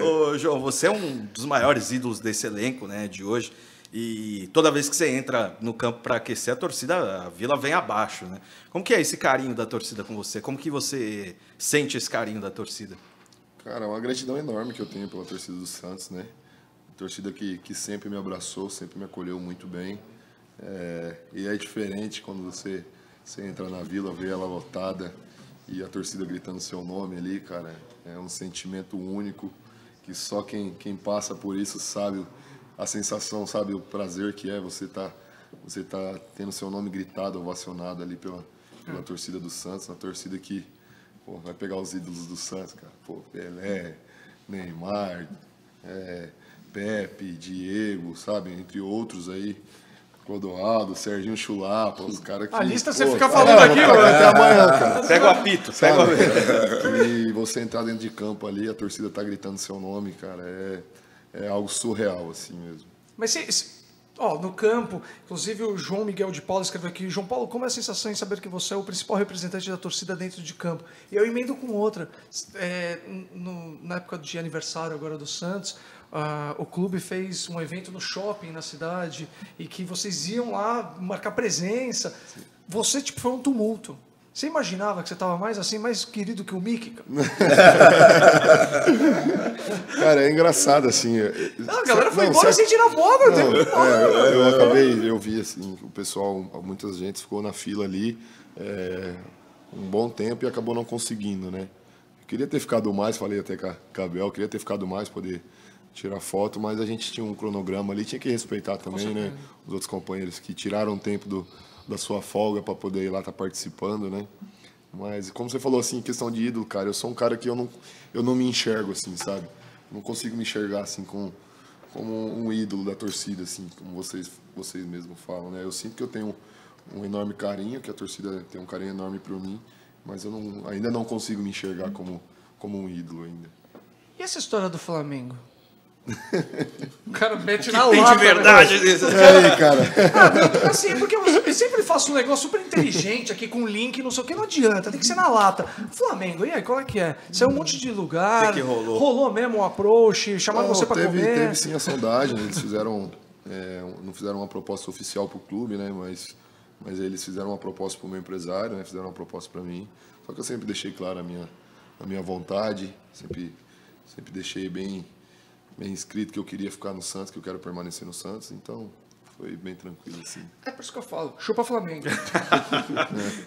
Ô, João, você é um dos maiores ídolos desse elenco, né, de hoje. E toda vez que você entra no campo para aquecer a torcida, a Vila vem abaixo, né? Como que é esse carinho da torcida com você? Como que você sente esse carinho da torcida? Cara, é uma gratidão enorme que eu tenho pela torcida do Santos, né? A torcida que sempre me abraçou, sempre me acolheu muito bem. É, e é diferente quando você entra na Vila, vê ela lotada e a torcida gritando seu nome ali, cara. É um sentimento único que só quem passa por isso sabe... A sensação, sabe, o prazer que é você tá tendo seu nome gritado, ovacionado ali pela torcida do Santos, uma torcida que, pô, vai pegar os ídolos do Santos, cara. Pô, Pelé, Neymar, Pepe, Diego, sabe, entre outros aí. Eduardo, Serginho Chulapa, os caras que... A lista você fica falando aqui, mano. Até amanhã, cara. Pega o apito, pega o apito. E você entrar dentro de campo ali, a torcida tá gritando seu nome, cara, é algo surreal, assim mesmo. Mas ó, no campo, inclusive o João Miguel de Paula escreveu aqui: João Paulo, como é a sensação em saber que você é o principal representante da torcida dentro de campo? E eu emendo com outra. Na época de aniversário agora do Santos, o clube fez um evento no shopping na cidade e que vocês iam lá marcar presença. Sim. Você, tipo, foi um tumulto. Você imaginava que você estava mais querido que o Mickey? Cara, é engraçado, assim. Não, a galera foi embora sem tirar foto. Eu vi, assim, o pessoal, muita gente ficou na fila ali um bom tempo e acabou não conseguindo, né? Eu queria ter ficado mais, falei até com a Gabel, queria ter ficado mais, poder tirar foto, mas a gente tinha um cronograma ali, tinha que respeitar também, né? Os outros companheiros que tiraram o tempo da sua folga para poder ir lá estar participando, né? Mas como você falou, assim, questão de ídolo, cara, eu sou um cara que eu não me enxergo assim, sabe? Não consigo me enxergar assim como um ídolo da torcida, assim, como vocês mesmos falam, né? Eu sinto que eu tenho um enorme carinho, que a torcida tem um carinho enorme para mim, mas eu ainda não consigo me enxergar como um ídolo ainda. E essa história do Flamengo? O cara mete na lata. Tem de verdade, né? Aí, cara. Assim, porque eu sempre faço um negócio super inteligente aqui com link, não sei o que, não adianta, tem que ser na lata. Flamengo, e aí, qual é que é? Saiu um monte de lugar. O que rolou? Rolou mesmo um approach, chamaram você pra comer? Teve sim a sondagem, eles fizeram, não fizeram uma proposta oficial pro clube, né? Mas eles fizeram uma proposta pro meu empresário, né? Fizeram uma proposta pra mim. Só que eu sempre deixei claro a minha vontade, sempre deixei bem escrito que eu queria ficar no Santos, que eu quero permanecer no Santos, então foi bem tranquilo assim. É por isso que eu falo, chupa Flamengo.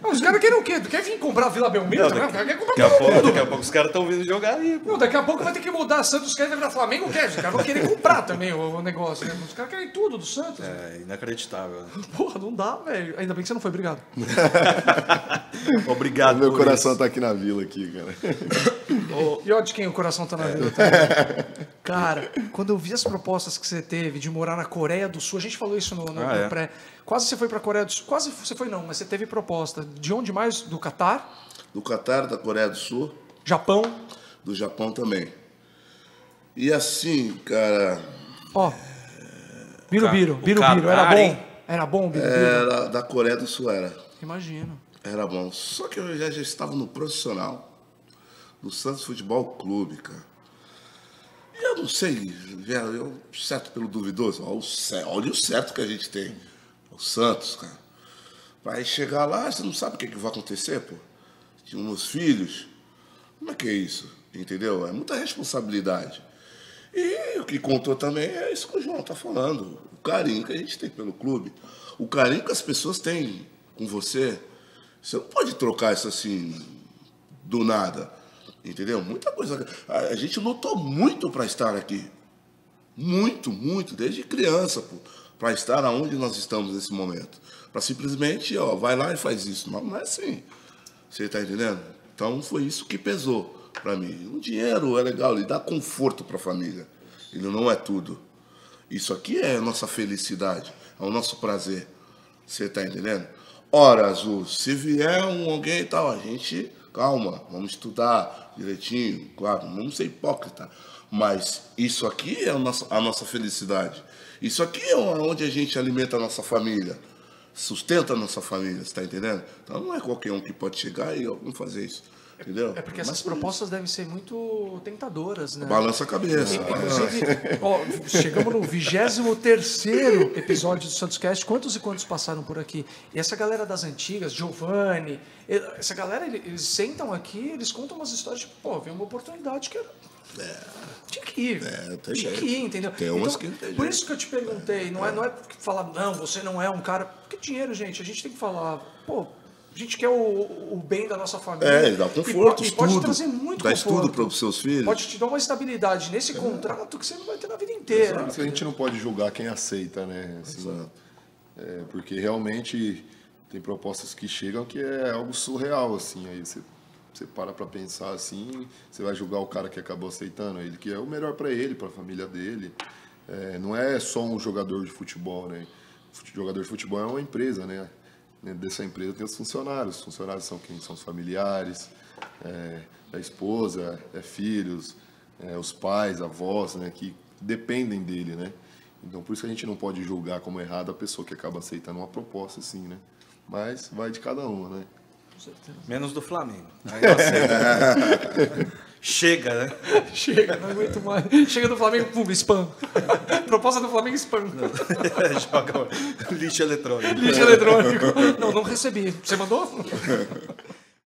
Não, os caras querem o quê? Quer vir comprar a Vila Belmiro? Daqui a pouco os caras estão vindo jogar aí. Não, daqui a pouco vai ter que mudar Santos, quer virar Flamengo, quer? Os caras vão querer comprar também o negócio, né? Os caras querem tudo do Santos. É inacreditável. Né? Porra, não dá, velho. Ainda bem que você não foi, obrigado. Obrigado. Meu coração tá aqui na Vila, aqui, cara. E ó, de quem o coração tá na vida. Cara, quando eu vi as propostas que você teve de morar na Coreia do Sul, a gente falou isso no pré. Quase você foi pra Coreia do Sul. Quase você foi, não, mas você teve proposta. De onde mais? Do Catar? Do Catar, da Coreia do Sul. Japão? Do Japão também. E assim, cara... Ó, Birubiru, era bom? Hein? Era bom o Birubiru? Era, da Coreia do Sul era. Imagino. Era bom. Só que eu já estava no profissional. Do Santos Futebol Clube, cara. E eu não sei, eu certo pelo duvidoso, olha o certo que a gente tem, o Santos, cara. Vai chegar lá, você não sabe o que vai acontecer, pô. Tinha uns filhos, como é que é isso, entendeu? É muita responsabilidade. E o que contou também é isso que o João tá falando, o carinho que a gente tem pelo clube, o carinho que as pessoas têm com você. Você não pode trocar isso assim, do nada. Entendeu? Muita coisa. A gente lutou muito para estar aqui. Muito, muito. Desde criança, pô. Para estar onde nós estamos nesse momento. Para simplesmente, ó, vai lá e faz isso. Não é assim. Você tá entendendo? Então foi isso que pesou para mim. O dinheiro é legal, ele dá conforto para a família. Ele não é tudo. Isso aqui é a nossa felicidade. É o nosso prazer. Você tá entendendo? Ora, Azul, se vier alguém e tal, a gente... Calma, vamos estudar direitinho, claro, não ser hipócrita, mas isso aqui é a nossa felicidade. Isso aqui é onde a gente alimenta a nossa família, sustenta a nossa família, você está entendendo? Então não é qualquer um que pode chegar e vamos fazer isso. Entendeu? É porque essas propostas devem ser muito tentadoras, né? Balança a cabeça. Inclusive, ó, chegamos no 23º episódio do Santos Cast. Quantos e quantos passaram por aqui? E essa galera das antigas, Giovanni, essa galera, eles sentam aqui, eles contam umas histórias, tipo, pô, veio uma oportunidade que era... tinha que ir, tinha que ir, entendeu? Tem umas então, que por isso que eu te perguntei, não é falar, não, você não é um cara... Porque dinheiro, gente, a gente tem que falar, pô... A gente quer o bem da nossa família. É, dá conforto, e pode trazer muito dá conforto. Dá estudo para os seus filhos. Pode te dar uma estabilidade nesse contrato que você não vai ter na vida inteira. Exato. A gente não pode julgar quem aceita, né? Assim, porque realmente tem propostas que chegam que é algo surreal, assim. Aí você para para pensar assim, você vai julgar o cara que acabou aceitando, ele que é o melhor para ele, para a família dele. É, não é só um jogador de futebol, né? O jogador de futebol é uma empresa, né? Dessa empresa tem os funcionários são quem? São os familiares, a esposa, filhos, os pais, avós, né, que dependem dele, né? Então, por isso que a gente não pode julgar como errado a pessoa que acaba aceitando uma proposta, assim, né? Mas vai de cada uma, né? Com certeza. Menos do Flamengo. Aí eu aceito. Chega, né? Chega, não aguento mais. Chega do Flamengo, pum, spam. Proposta do Flamengo, spam. Joga lixo eletrônico. Lixo eletrônico. Não, não recebi. Você mandou?